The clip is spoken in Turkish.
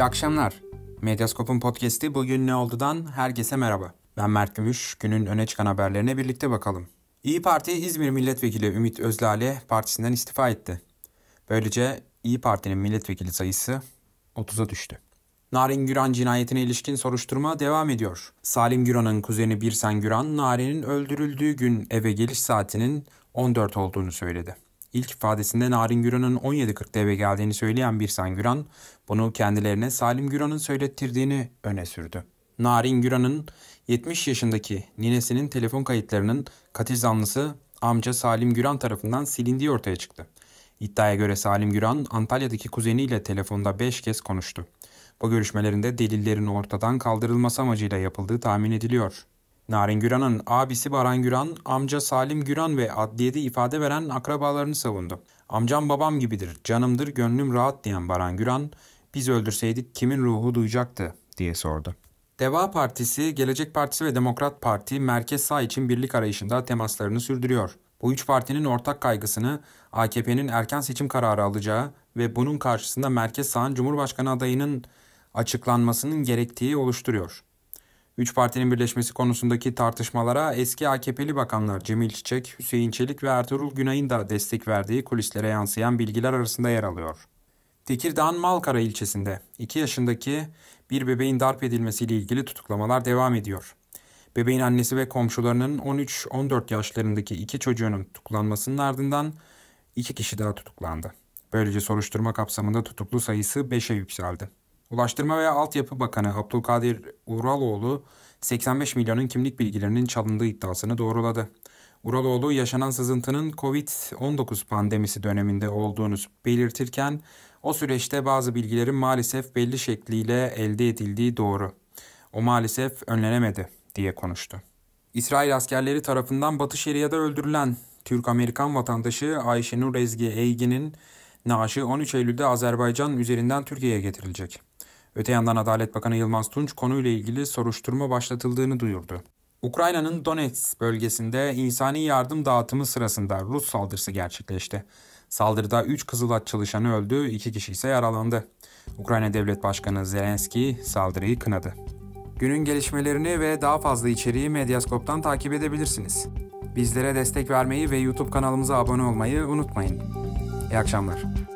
İyi akşamlar. Medyascope'un podcast'i Bugün Ne Oldu'dan herkese merhaba. Ben Mert Gümüş, günün öne çıkan haberlerine birlikte bakalım. İyi Parti İzmir Milletvekili Ümit Özlale partisinden istifa etti. Böylece İyi Parti'nin milletvekili sayısı 30'a düştü. Narin Güran cinayetine ilişkin soruşturma devam ediyor. Salim Güran'ın kuzeni Birsen Güran, Narin'in öldürüldüğü gün eve geliş saatinin 14 olduğunu söyledi. İlk ifadesinde Narin Güran'ın 17.40'da eve geldiğini söyleyen Birsen Güran, bunu kendilerine Salim Güran'ın söylettirdiğini öne sürdü. Narin Güran'ın 70 yaşındaki ninesinin telefon kayıtlarının katil zanlısı amca Salim Güran tarafından silindiği ortaya çıktı. İddiaya göre Salim Güran, Antalya'daki kuzeniyle telefonda 5 kez konuştu. Bu görüşmelerinde delillerin ortadan kaldırılması amacıyla yapıldığı tahmin ediliyor. Narin Güran'ın abisi Baran Güran, amca Salim Güran ve adliyede ifade veren akrabalarını savundu. "Amcam babam gibidir, canımdır, gönlüm rahat" diyen Baran Güran, "Biz öldürseydik kimin ruhu duyacaktı?" diye sordu. Deva Partisi, Gelecek Partisi ve Demokrat Parti Merkez Sağ için birlik arayışında temaslarını sürdürüyor. Bu üç partinin ortak kaygısını AKP'nin erken seçim kararı alacağı ve bunun karşısında Merkez Sağ'ın Cumhurbaşkanı adayının açıklanmasının gerektiği oluşturuyor. Üç partinin birleşmesi konusundaki tartışmalara eski AKP'li bakanlar Cemil Çiçek, Hüseyin Çelik ve Ertuğrul Günay'ın da destek verdiği kulislere yansıyan bilgiler arasında yer alıyor. Tekirdağ'ın Malkara ilçesinde 2 yaşındaki bir bebeğin darp edilmesiyle ilgili tutuklamalar devam ediyor. Bebeğin annesi ve komşularının 13-14 yaşlarındaki 2 çocuğunun tutuklanmasının ardından 2 kişi daha tutuklandı. Böylece soruşturma kapsamında tutuklu sayısı 5'e yükseldi. Ulaştırma ve Altyapı Bakanı Abdülkadir Uraloğlu, 85 milyonun kimlik bilgilerinin çalındığı iddiasını doğruladı. Uraloğlu, yaşanan sızıntının Covid-19 pandemisi döneminde olduğunu belirtirken, "O süreçte bazı bilgilerin maalesef belli şekliyle elde edildiği doğru. O maalesef önlenemedi" diye konuştu. İsrail askerleri tarafından Batı Şeria'da öldürülen Türk-Amerikan vatandaşı Ayşenur Ezgi Eygin'in naaşı 13 Eylül'de Azerbaycan üzerinden Türkiye'ye getirilecek. Öte yandan Adalet Bakanı Yılmaz Tunç konuyla ilgili soruşturma başlatıldığını duyurdu. Ukrayna'nın Donetsk bölgesinde insani yardım dağıtımı sırasında Rus saldırısı gerçekleşti. Saldırıda 3 Kızıl Haç çalışanı öldü, 2 kişi ise yaralandı. Ukrayna Devlet Başkanı Zelenski saldırıyı kınadı. Günün gelişmelerini ve daha fazla içeriği Medyascope'dan takip edebilirsiniz. Bizlere destek vermeyi ve YouTube kanalımıza abone olmayı unutmayın. İyi akşamlar.